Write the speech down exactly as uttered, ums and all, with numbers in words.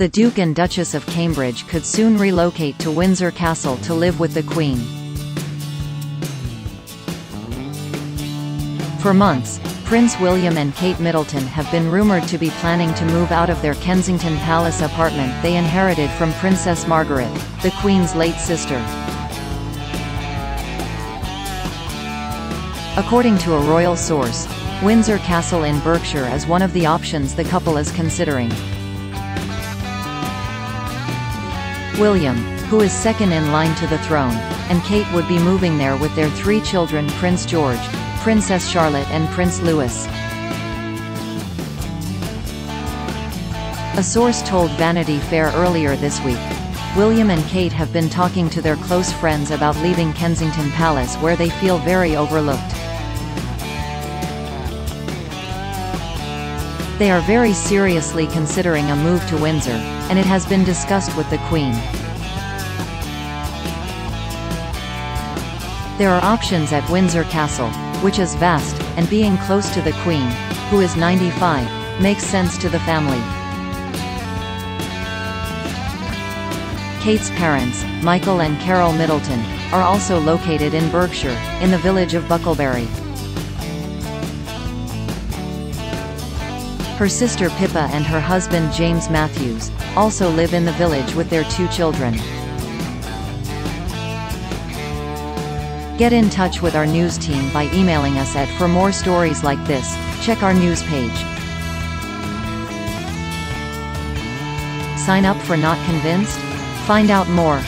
The Duke and Duchess of Cambridge could soon relocate to Windsor Castle to live with the Queen. For months, Prince William and Kate Middleton have been rumoured to be planning to move out of their Kensington Palace apartment they inherited from Princess Margaret, the Queen's late sister. According to a royal source, Windsor Castle in Berkshire is one of the options the couple is considering. William, who is second in line to the throne, and Kate would be moving there with their three children, Prince George, Princess Charlotte and Prince Louis. A source told Vanity Fair earlier this week, William and Kate have been talking to their close friends about leaving Kensington Palace, where they feel very overlooked. They are very seriously considering a move to Windsor, and it has been discussed with the Queen. There are options at Windsor Castle, which is vast, and being close to the Queen, who is ninety-five, makes sense to the family. Kate's parents, Michael and Carol Middleton, are also located in Berkshire, in the village of Bucklebury. Her sister Pippa and her husband James Matthews also live in the village with their two children. Get in touch with our news team by emailing us at for more stories like this, check our news page. Sign up for Not Convinced? Find out more.